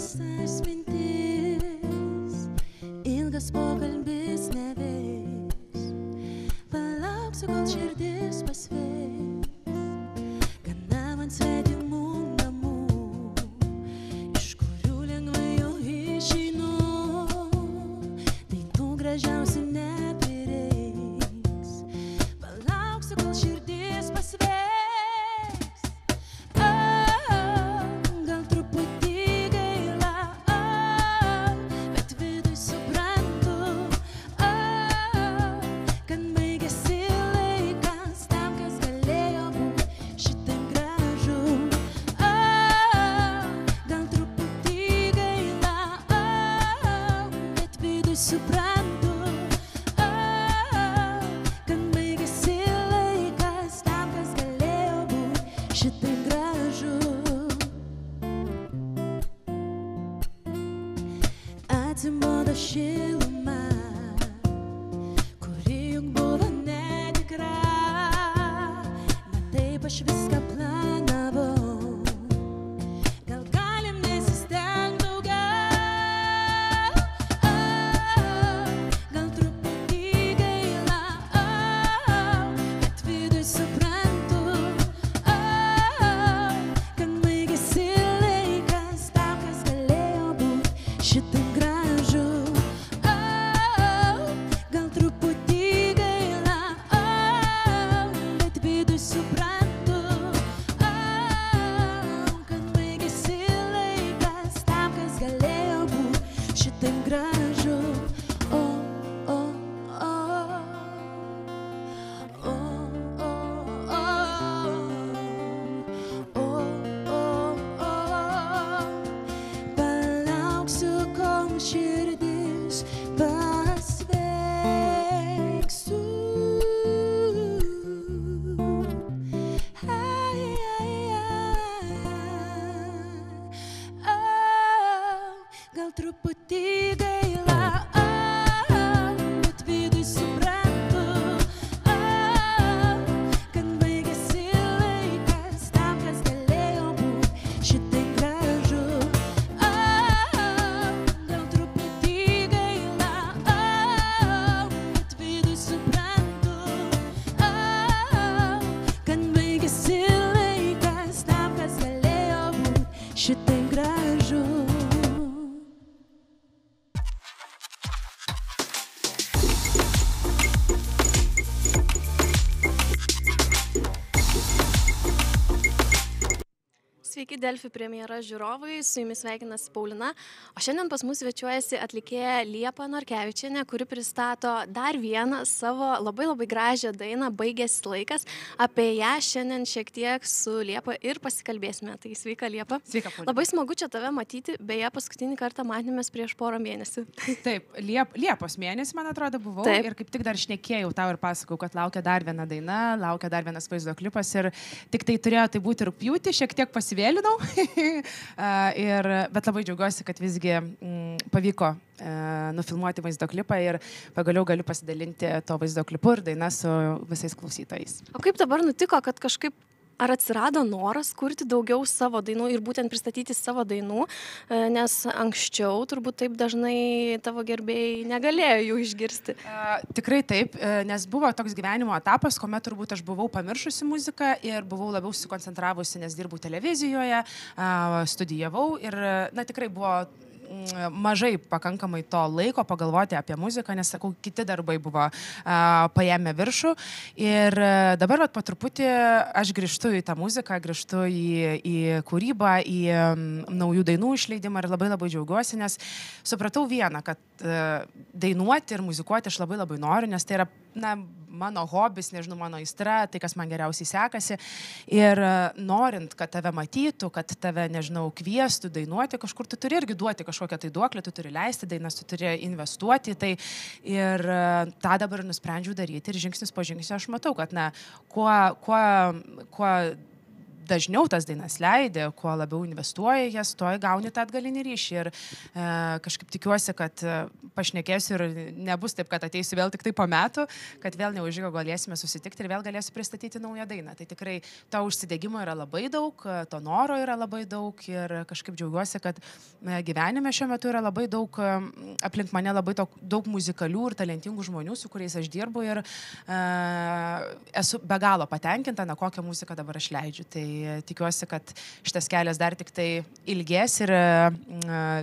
visas mintis, ilgas pokalbis neveiks, palauksiu, kol širdis pasveiks, gana man svetimų namų, iš kurių lengvai jau išeinu, daiktų gražiausių neprireiks, palauksiu, kol širdis pasveiks. Delfi premjera žiūrovai, su jumis sveikinasi Paulina, o šiandien pas mus svečiuojasi atlikėja Liepa Norkevičienė, kuri pristato dar vieną savo labai gražią dainą, Baigėsi laikas. Apie ją šiandien šiek tiek su Liepa ir pasikalbėsime. Tai sveika, Liepa. Sveika, Paulina. Labai smagu čia tave matyti, beje, paskutinį kartą matėmės prieš porą mėnesių. Taip, Liepos mėnesį, man atrodo, buvau. Taip. Ir kaip tik dar šnekėjau tau ir pasakau, kad laukia dar viena daina, laukia dar vienas vaizdo klipas ir tik tai turėjo tai būti rugpjūtį, šiek tiek pasivėlinau. Bet labai džiaugiuosi, kad visgi pavyko nufilmuoti vaizdo klipą ir pagaliau galiu pasidalinti to vaizdo klipu ir dainą su visais klausytojais. O kaip dabar nutiko, kad kažkaip ar atsirado noras kurti daugiau savo dainų ir būtent pristatyti savo dainų, nes anksčiau turbūt taip dažnai tavo gerbėjai negalėjo jų išgirsti? Tikrai taip, nes buvo toks gyvenimo etapas, kuomet turbūt aš buvau pamiršusi muziką ir buvau labiau sukoncentravusi, nes dirbau televizijoje, studijavau ir na, tikrai buvo mažai pakankamai to laiko pagalvoti apie muziką, nes, sakau, kiti darbai buvo paėmę viršų. Ir dabar vat, po truputį aš grįžtu į tą muziką, grįžtu į kūrybą, į naujų dainų išleidimą ir labai džiaugiuosi, nes supratau vieną, kad dainuoti ir muzikuoti aš labai noriu, nes tai yra, na, mano hobis, nežinau, mano aistra, tai, kas man geriausiai sekasi. Ir norint, kad tave matytų, kad tave, nežinau, kviestų dainuoti kažkur, tu turi irgi duoti kažkokią tai duoklę, tu turi leisti dainas, tu turi investuoti. Tai ir tą dabar nusprendžiau daryti ir žingsnis po žingsnio aš matau, kad, na, kuo dažniau tas dainas leidi, kuo labiau investuoji jas, to įgauni tą atgalinį ryšį. Ir kažkaip tikiuosi, kad pašnekėsiu ir nebus taip, kad ateisiu vėl tik tai po metų, kad vėl neužilgo galėsime susitikti ir vėl galėsiu pristatyti naują dainą. Tai tikrai to užsidegimo yra labai daug, to noro yra labai daug ir kažkaip džiaugiuosi, kad gyvenime šiuo metu yra labai daug, aplink mane labai daug muzikalių ir talentingų žmonių, su kuriais aš dirbu ir esu be galo patenkinta, na kokią muziką dabar aš leidžiu. Tai tikiuosi, kad šitas kelias dar tik tai ilgės ir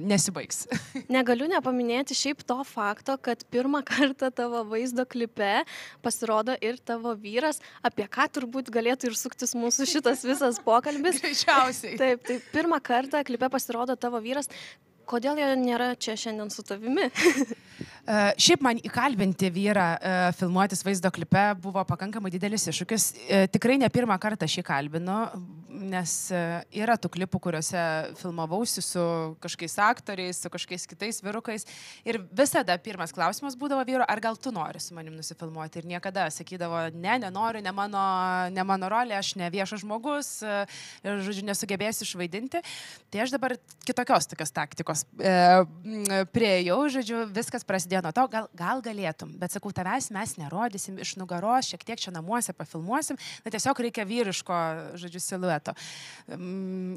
nesibaigs. Negaliu nepaminėti šiaip to fakto, kad pirmą kartą tavo vaizdo klipe pasirodo ir tavo vyras, apie ką turbūt galėtų ir suktis mūsų šitas visas pokalbis. Greičiausiai. Taip, tai pirmą kartą klipe pasirodo tavo vyras. Kodėl jo nėra čia šiandien su tavimi? Šiaip man įkalbinti vyrą filmuotis vaizdo klipe buvo pakankamai didelis iššūkis. Tikrai ne pirmą kartą šį kalbinu, nes yra tų klipų, kuriuose filmavausi su kažkiais aktoriais, su kažkiais kitais vyrukais. Ir visada pirmas klausimas būdavo vyru, ar gal tu nori su manim nusifilmuoti? Ir niekada sakydavo, ne, nenoriu, ne mano rolė, aš ne viešas žmogus, ir, žodžiu, nesugebėsiu išvaidinti. Tai aš dabar kitokios tokios taktikos priejau, žodžiu, viskas prasidėjo nuo to, gal galėtum, bet sakau, tavęs mes nerodysim iš nugaros, šiek tiek čia namuose pafilmuosim, na tiesiog reikia vyriško, žodžiu, silueto.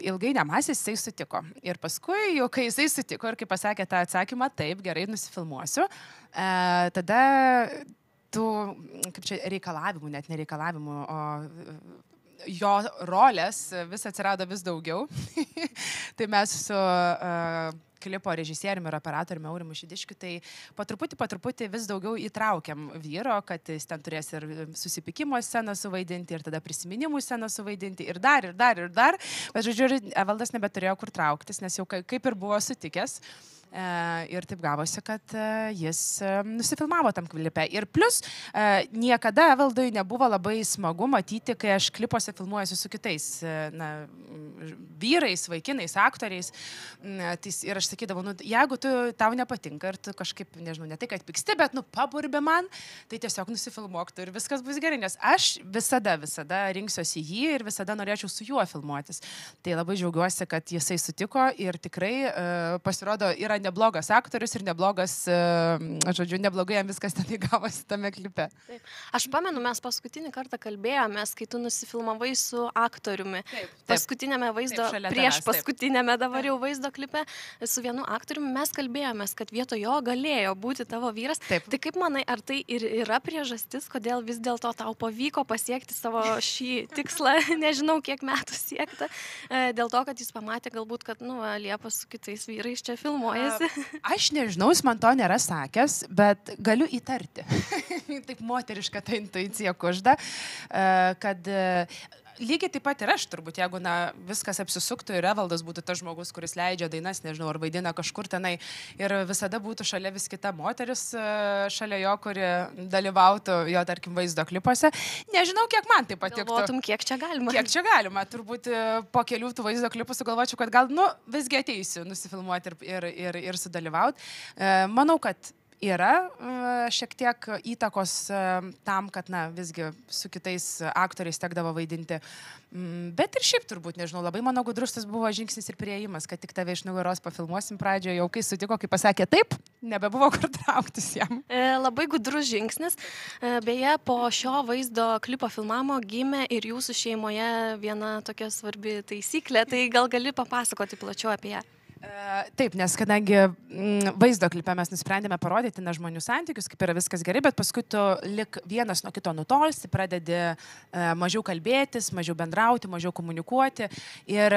Ilgai nemąsęs, jisai sutiko. Ir paskui, jau kai jisai sutiko ir kai pasakė tą atsakymą, taip, gerai, nusifilmuosiu, tada tu, kaip čia, reikalavimų, net nereikalavimų, o jo rolės vis atsirado vis daugiau. Tai mes su klipo režisieriumi ir operatoriumi Aurimu Šidiškiu, tai po truputį vis daugiau įtraukiam vyro, kad jis ten turės ir susipykimo sceną suvaidinti, ir tada prisiminimų sceną suvaidinti, ir dar. Bet, žodžiu, Evaldas nebeturėjo kur trauktis, nes jau kaip ir buvo sutikęs. Ir taip gavosi, kad jis nusifilmavo tam klipe. Ir plus, niekada Evaldui nebuvo labai smagu matyti, kai aš klipuose filmuojuosi su kitais vyrais, vaikinais, aktoriais. Ir aš sakydavau, nu, jeigu tau nepatinka ir tu kažkaip, nežinau, ne tai, kad pyksti, bet, nu, paburbė man, tai tiesiog nusifilmuok tu ir viskas bus gerai, nes aš visada rinksiuosi jį ir visada norėčiau su juo filmuotis. Tai labai džiaugiuosi, kad jisai sutiko ir tikrai pasirodo yra neblogas aktorius ir neblogas, žodžiu, neblogai jam viskas ten įgavosi tame klipe. Taip. Aš pamenu, mes paskutinį kartą kalbėjomės, kai tu nusifilmavai su aktoriumi. Taip. Paskutinėme vaizdo, taip, prieš paskutinėme dabar jau vaizdo klipe, su vienu aktoriumi mes kalbėjomės, kad vietoj jo galėjo būti tavo vyras. Taip. Tai kaip manai, ar tai ir yra priežastis, kodėl vis dėlto tau pavyko pasiekti savo šį tikslą, nežinau, kiek metų siekta, dėl to, kad jis pamatė galbūt, kad, nu, Liepa su kitais vyrais čia filmuoja. Aš nežinau, jis man to nėra sakęs, bet galiu įtarti. Taip moteriška ta intuicija kužda, kad lygiai taip pat ir aš turbūt, jeigu, na, viskas apsisuktų ir Evaldas būtų tas žmogus, kuris leidžia dainas, nežinau, ar vaidina kažkur tenai ir visada būtų šalia vis kita moteris šalia jo, kuri dalyvautų jo, tarkim, vaizdo klipuose. Nežinau, kiek man tai patiktų. Galvotum, kiek čia galima. Kiek čia galima. Turbūt po kelių tų vaizdo klipų sugalvočiau, kad gal, nu, visgi ateisiu nusifilmuoti ir sudalyvauti. Manau, kad yra šiek tiek įtakos tam, kad, na, visgi su kitais aktoriais tekdavo vaidinti. Bet ir šiaip turbūt, nežinau, labai mano gudrus tas buvo žingsnis ir prieimas, kad tik tave iš nugaros pafilmuosim pradžioje, jau kai sutiko, kai pasakė taip, nebebuvo kur trauktis jam. Labai gudrus žingsnis. Beje, po šio vaizdo klipo filmamo gimė ir jūsų šeimoje viena tokia svarbi taisyklė, tai gal gali papasakoti plačiau apie ją? Taip, nes kadangi vaizdo klipe mes nusprendėme parodyti, na, žmonių santykius, kaip yra viskas gerai, bet paskui tu lik vienas nuo kito nutolsti, pradedi mažiau kalbėtis, mažiau bendrauti, mažiau komunikuoti ir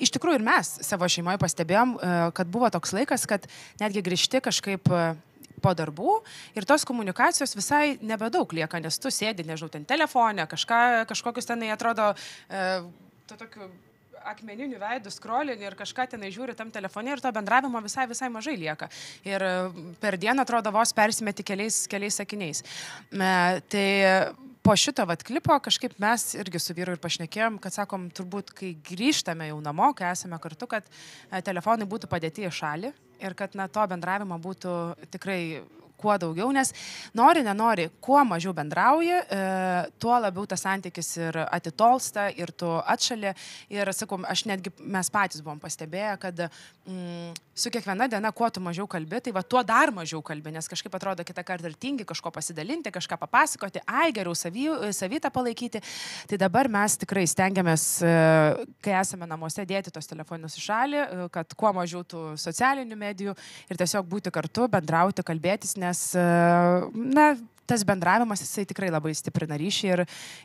iš tikrųjų ir mes savo šeimoje pastebėjom, kad buvo toks laikas, kad netgi grįžti kažkaip po darbų ir tos komunikacijos visai nebedaug lieka, nes tu sėdi, nežinau, ten telefone, kažkokius tenai atrodo to tokiu akmeninių veidų skrolinį ir kažką tenai žiūri tam telefone ir to bendravimo visai mažai lieka. Ir per dieną atrodo vos persimeti keliais sakiniais. Tai po šito vat klipo kažkaip mes irgi su vyru ir pašnekėjom, kad sakom, turbūt, kai grįžtame jau namo, kai esame kartu, kad telefonai būtų padėti į šalį ir kad, na, to bendravimo būtų tikrai kuo daugiau, nes nori, nenori, kuo mažiau bendrauji, tuo labiau tas santykis ir atitolsta, ir tu atšali. Ir, sakau, aš netgi, mes patys buvom pastebėję, kad su kiekviena diena, kuo tu mažiau kalbi, tai va, tuo dar mažiau kalbi, nes kažkaip atrodo kitą kartą ir tingi kažko pasidalinti, kažką papasakoti, ai, geriau savytą palaikyti. Tai dabar mes tikrai stengiamės, kai esame namuose, dėti tos telefonus į šalį, kad kuo mažiau tų socialinių medijų ir tiesiog būti kartu, bendrauti, kalbėtis, nes, na, tas bendravimas, jisai tikrai labai stiprina ryšį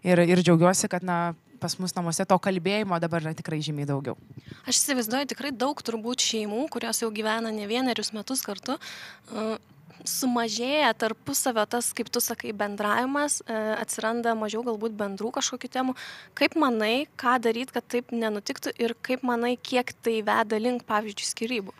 ir džiaugiuosi, kad, na, pas mus namuose to kalbėjimo dabar yra tikrai žymiai daugiau. Aš įsivaizduoju tikrai daug turbūt šeimų, kurios jau gyvena ne vienerius metus kartu, sumažėja tarpusavio tas, kaip tu sakai, bendravimas, atsiranda mažiau galbūt bendrų kažkokių temų. Kaip manai, ką daryti, kad taip nenutiktų ir kaip manai, kiek tai veda link, pavyzdžiui, skyrybų?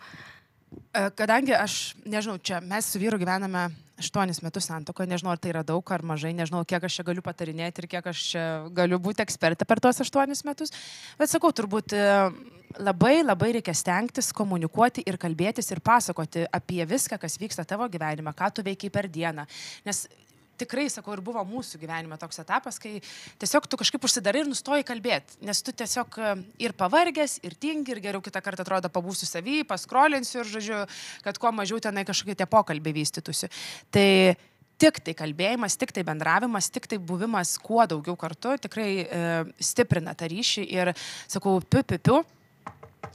Kadangi aš, nežinau, čia mes su vyru gyvename 8 metus santuokoje, nežinau, ar tai yra daug ar mažai, nežinau, kiek aš čia galiu patarinėti ir kiek aš čia galiu būti ekspertė per tuos 8 metus. Bet sakau, turbūt labai, labai reikia stengtis komunikuoti ir kalbėtis ir pasakoti apie viską, kas vyksta tavo gyvenime, ką tu veikiai per dieną. Nes tikrai, sakau, ir buvo mūsų gyvenime toks etapas, kai tiesiog tu kažkaip užsidarai ir nustoji kalbėti, nes tu tiesiog ir pavargęs, ir tingi, ir geriau kitą kartą atrodo pabūsiu savį, paskrolinsiu ir, žodžiu, kad kuo mažiau tenai kažkokie tie pokalbiai vystytųsi. Tai tik tai kalbėjimas, tik tai bendravimas, tik tai buvimas kuo daugiau kartu tikrai stiprina tą ryšį ir, sakau,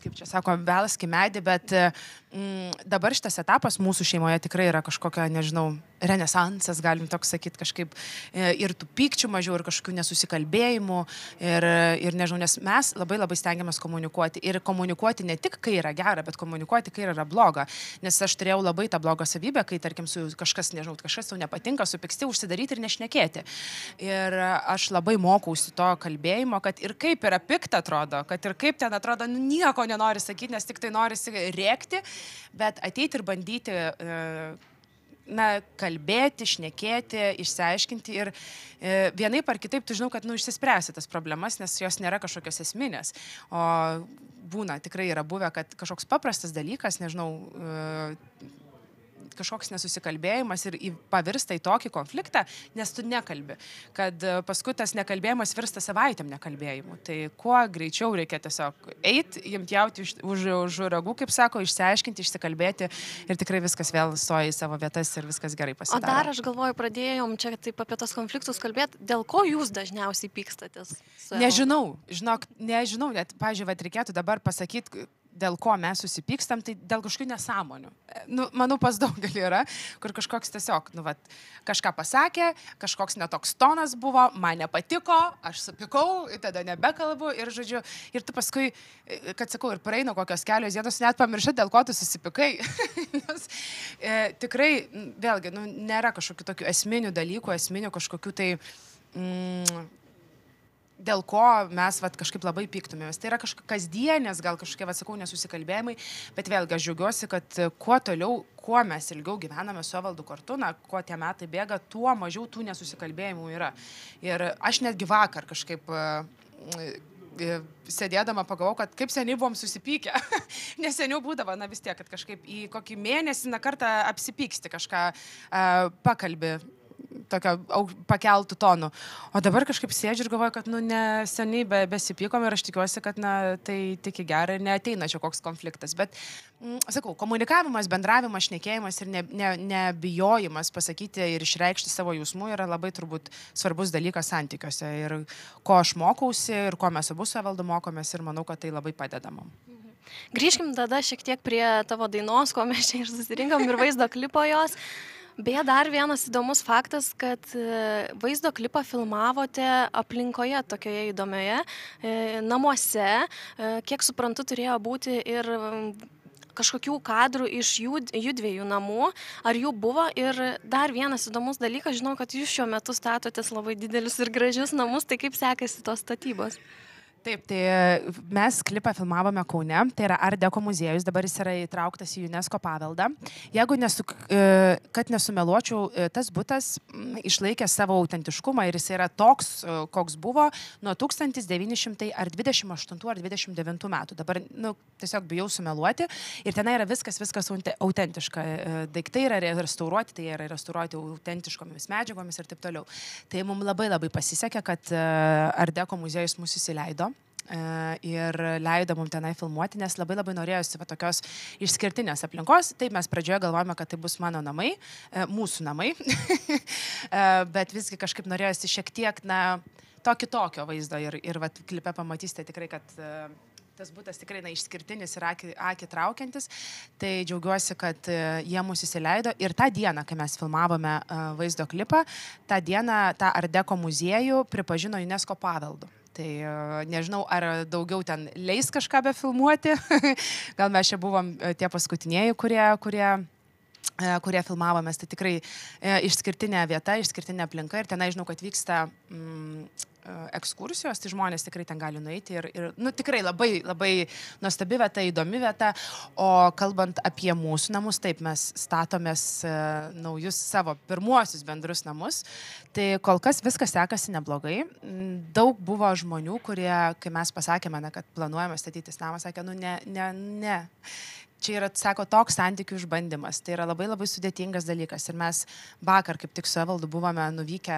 kaip čia sako, velask į medį, bet dabar šitas etapas mūsų šeimoje tikrai yra kažkokia, nežinau, renesansas, galim toks sakyti, kažkaip ir tų pykčių mažiau, ir kažkokių nesusikalbėjimų, ir nežinau, nes mes labai labai stengiamės komunikuoti. Ir komunikuoti ne tik, kai yra gera, bet komunikuoti, kai yra bloga. Nes aš turėjau labai tą blogą savybę, kai, tarkim, su kažkas, nežinau, kažkas tau nepatinka, supyksti, užsidaryti ir nešnekėti. Ir aš labai mokausi to kalbėjimo, kad ir kaip yra pikta atrodo, kad ir kaip ten atrodo, nieko nenori sakyti, nes tik tai norisi rėkti, bet ateiti ir bandyti, na, kalbėti, šnekėti, išsiaiškinti ir vienaip ar kitaip tu žinau, kad, nu, išsispręsi tas problemas, nes jos nėra kažkokios esminės. O būna, tikrai yra buvę, kad kažkoks paprastas dalykas, nežinau, kažkoks nesusikalbėjimas ir pavirsta į tokį konfliktą, nes tu nekalbi. Kad paskui tas nekalbėjimas virsta savaitėm nekalbėjimu. Tai kuo greičiau reikia tiesiog eiti, imti už ragų, kaip sako, išsiaiškinti, išsikalbėti ir tikrai viskas vėl stoja į savo vietas ir viskas gerai pasidaro. O dar aš galvoju, pradėjom čia taip apie tos konfliktus kalbėti, dėl ko jūs dažniausiai pykstatės? Nežinau, žinok, nežinau, net, pavyzdžiui, reikėtų dabar pasakyti, dėl ko mes susipykstam, tai dėl kažkokių nesąmonių. Nu, manau, pas daugelį yra, kur kažkoks tiesiog, nu, vat, kažką pasakė, kažkoks netoks tonas buvo, man nepatiko, aš supykau, tada nebekalbu ir, žodžiu, ir tu paskui, kad sakau, ir praeina kokios kelios dienos, net pamiršai, dėl ko tu susipykai. Nes, tikrai, vėlgi, nu, nėra kažkokių tokių esminių dalykų, esminių kažkokių tai dėl ko mes, vat, kažkaip labai piktumėmės. Tai yra kasdienės, gal kažkokie, vat, sakau, nesusikalbėjimai, bet vėlgi aš džiaugiuosi, kad kuo toliau, kuo mes ilgiau gyvename su Evaldu kartu, na, kuo tie metai bėga, tuo mažiau tų nesusikalbėjimų yra. Ir aš netgi vakar kažkaip sėdėdama pagalvojau, kad kaip seniai buvom susipykę. Nes seniau būdavo, na, vis tiek, kad kažkaip į kokį mėnesį, na, kartą apsipyksti kažką, pakalbį tokio pakeltų tonų. O dabar kažkaip sėdžiu ir galvoju, kad, nu, neseniai besipykom ir aš tikiuosi, kad, na, tai tik į gerą ir neateina čia koks konfliktas. Bet, sakau, komunikavimas, bendravimas, šnekėjimas ir nebijojimas pasakyti ir išreikšti savo jausmų yra labai turbūt svarbus dalykas santykiuose. Ir ko aš mokausi ir ko mes abu su Evaldu mokomės ir manau, kad tai labai padeda mum. Grįžkim tada šiek tiek prie tavo dainos, ko mes čia ir susirinkam, ir vaizdo klipo jos. Beje, dar vienas įdomus faktas, kad vaizdo klipą filmavote aplinkoje tokioje įdomioje, namuose, kiek suprantu, turėjo būti ir kažkokių kadrų iš jų dviejų namų, ar jų buvo. Ir dar vienas įdomus dalykas, žinau, kad jūs šiuo metu statotės labai didelius ir gražius namus, tai kaip sekasi tos statybos? Taip, tai mes klipą filmavome Kaune, tai yra Art Deco muziejus, dabar jis yra įtrauktas į UNESCO paveldą. Jeigu kad nesumeluočiau, tas butas išlaikė savo autentiškumą ir jis yra toks, koks buvo nuo 1928 ar 1929 metų. Dabar tiesiog bijau sumeluoti ir tenai yra viskas autentiška. Daiktai yra restauruoti, tai yra restauruoti autentiškomis medžiagomis ir taip toliau. Tai mums labai pasisekė, kad Art Deco muziejus mūsų įsileido. Ir leido mums tenai filmuoti, nes labai norėjosi tokios išskirtinės aplinkos. Taip, mes pradžioje galvojame, kad tai bus mano namai, mūsų namai, bet visgi kažkaip norėjosi šiek tiek, tokio vaizdo ir klipe pamatysite tikrai, kad tas būtas tikrai išskirtinis ir akį traukiantis. Tai džiaugiuosi, kad jie mūsų įsileido ir tą dieną, kai mes filmavome vaizdo klipą, tą dieną tą Art Deco muziejų pripažino UNESCO paveldu. Tai nežinau, ar daugiau ten leis kažką befilmuoti. Gal mes čia buvom tie paskutinieji, kurie filmavomės. Tai tikrai išskirtinė vieta, išskirtinė aplinka. Ir tenai žinau, kad vyksta ekskursijos, tai žmonės tikrai ten gali nueiti ir tikrai labai nuostabi vieta, įdomi vieta. O kalbant apie mūsų namus, taip, mes statomės naujus savo pirmuosius bendrus namus, tai kol kas viskas sekasi neblogai. Daug buvo žmonių, kurie, kai mes pasakėme, kad planuojame statytis namą, sakė, ne. Čia yra, sako, toks santykių išbandymas. Tai yra labai sudėtingas dalykas. Ir mes vakar, kaip tik su Evaldu, buvome nuvykę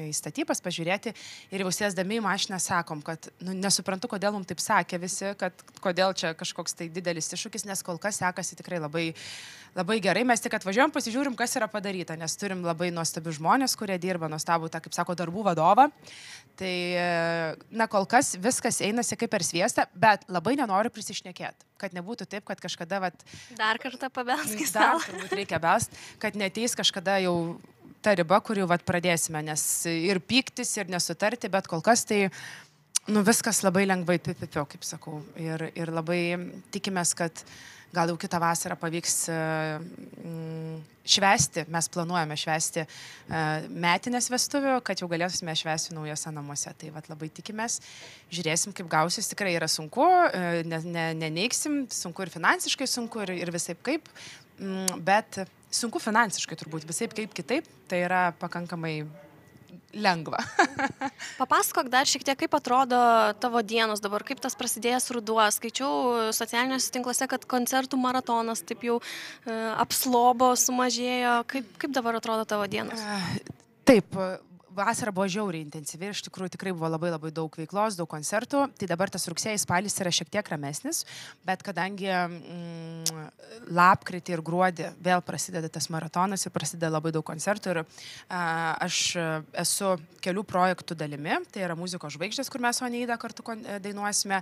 į statybas pažiūrėti ir jau sėsdami į mašiną sakom, kad nesuprantu, kodėl mums taip sakė visi, kad kodėl čia kažkoks tai didelis iššūkis, nes kol kas sekasi tikrai labai gerai. Mes tik atvažiuojam, pasižiūrim, kas yra padaryta, nes turim labai nuostabius žmonės, kurie dirba, nuostabų tą, kaip sako, darbų vadovą. Tai, kol kas viskas einasi kaip per sviestą, bet labai nenoriu prisišnekėti, kad nebūtų taip, kad kažkada... Dar kartą pabelsk į stalą. Dar turbūt reikia belst, kad neteis kažkada jau ta riba, kurį pradėsime, nes ir pyktis, ir nesutarti, bet kol kas tai viskas labai lengvai, kaip sakau. Ir labai tikimės, kad gal jau kitą vasarą pavyks švesti, mes planuojame švesti metinės vestuvių, kad jau galėsime švesti naujose namuose. Tai labai tikimės, žiūrėsim, kaip gausis, tikrai yra sunku, neneiksim, sunku ir finansiškai, sunku ir visaip kaip, bet sunku finansiškai turbūt, visaip kaip kitaip, tai yra pakankamai lengva. Papasakok dar šiek tiek, kaip atrodo tavo dienos dabar, kaip tas prasidėjęs ruduo. Skaičiau socialiniuose tinkluose, kad koncertų maratonas taip jau apslobo, sumažėjo. Kaip dabar atrodo tavo dienos? Taip. Vasara buvo žiauriai intensyvi, iš tikrųjų tikrai buvo labai daug veiklos, daug koncertų. Tai dabar tas rugsėjais spalis yra šiek tiek ramesnis, bet kadangi lapkritį ir gruodį vėl prasideda tas maratonas ir prasideda labai daug koncertų ir aš esu kelių projektų dalimi, tai yra muzikos žvaigždės, kur mes Oneidą kartu dainuosime,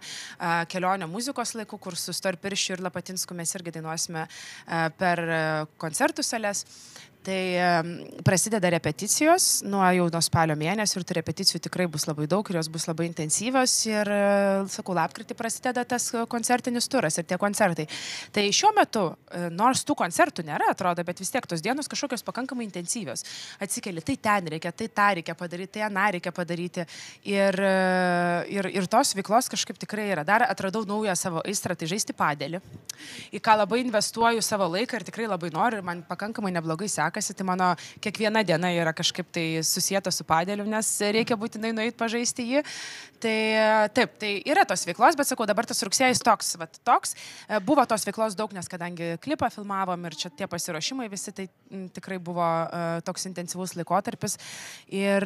kelionio muzikos laikų, kur su Starpirščiu ir Lapatinsku mes irgi dainuosime per koncertų sales. Tai prasideda repeticijos nuo spalio mėnesio ir tų repeticijų tikrai bus labai daug ir jos bus labai intensyvios ir, sakau, lapkritį prasideda tas koncertinis turas ir tie koncertai. Tai šiuo metu, nors tų koncertų nėra, atrodo, bet vis tiek tos dienos kažkokios pakankamai intensyvios. Atsikeli, tai ten reikia, tai tą reikia padaryti, tai aną reikia padaryti ir tos veiklos kažkaip tikrai yra. Dar atradau naują savo aistrą, tai žaisti padelį, į ką labai investuoju savo laiką ir tikrai labai noriu ir man pakankamai neblogai seka. Tai mano kiekviena diena yra kažkaip tai susieta su padėliu, nes reikia būtinai nueiti pažaisti jį. Tai taip, tai yra tos veiklos, bet sakau, dabar tas rugsėjais toks. Buvo tos veiklos daug, nes kadangi klipą filmavom ir čia tie pasiruošimai visi, tai tikrai buvo toks intensyvus laikotarpis. Ir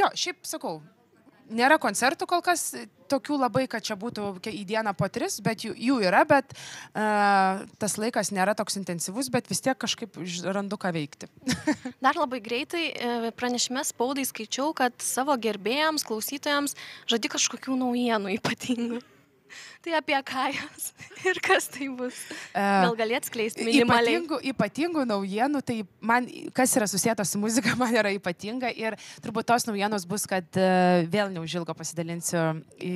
jo, šiaip sakau, nėra koncertų kol kas, tokių labai, kad čia būtų į dieną po 3, bet jų yra, bet tas laikas nėra toks intensyvus, bet vis tiek kažkaip randu ką veikti. Dar labai greitai pranešime spaudai skaičiau, kad savo gerbėjams, klausytojams žadi kažkokių naujienų ypatingų. Tai apie ką jos ir kas tai bus? Gal galėt skleisti minimaliai? Ypatingų naujienų, tai man, kas yra susieta su muzika, man yra ypatinga ir turbūt tos naujienos bus, kad vėl neužilgo pasidalinsiu į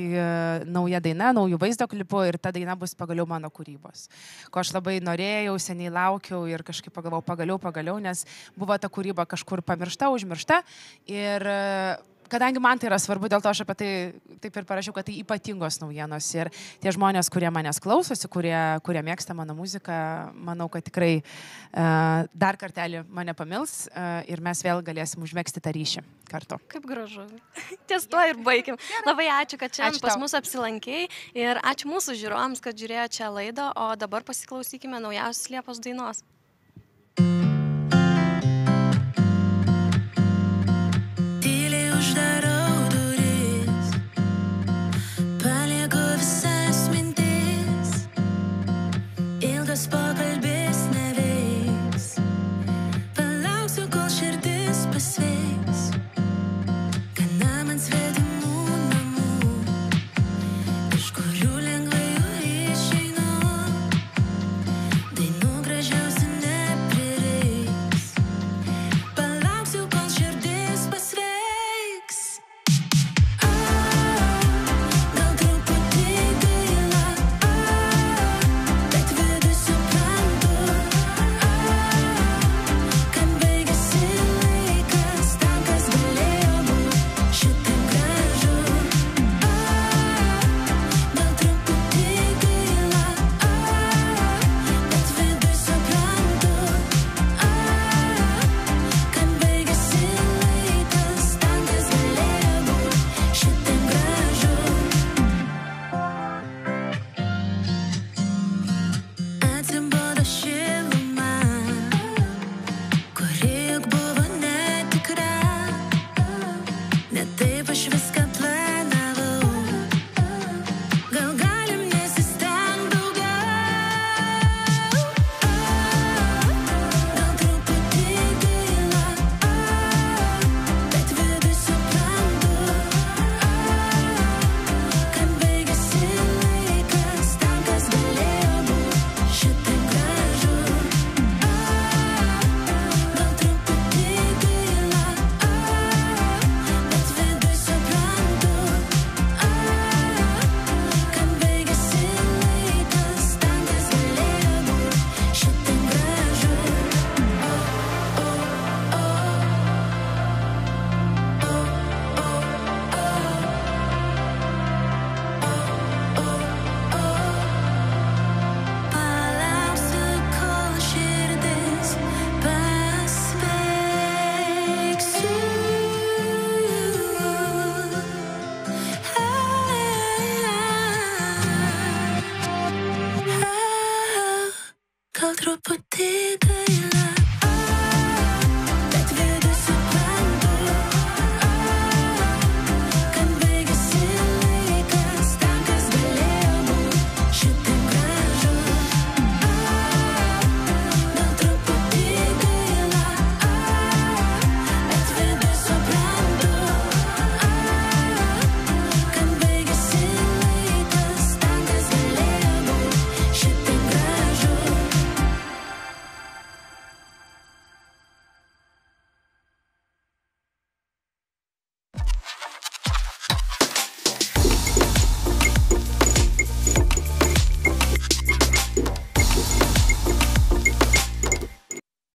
naują dainą, naujų vaizdo klipų ir ta daina bus pagaliau mano kūrybos. Ko aš labai norėjau, seniai laukiau ir kažkaip pagalvojau, pagaliau, nes buvo ta kūryba kažkur pamiršta, užmiršta ir kadangi man tai yra svarbu, dėl to aš apie tai taip ir parašiau, kad tai ypatingos naujienos. Ir tie žmonės, kurie manęs klausosi, kurie mėgsta mano muziką, manau, kad tikrai dar kartelį mane pamils ir mes vėl galėsim užmėgsti tą ryšį kartu. Kaip gražu. Ties tuo ir baigim. Labai ačiū, kad čia pas mus apsilankei ir ačiū mūsų žiūrovams, kad žiūrėjo čia laidą, o dabar pasiklausykime naujausios Liepos dainos.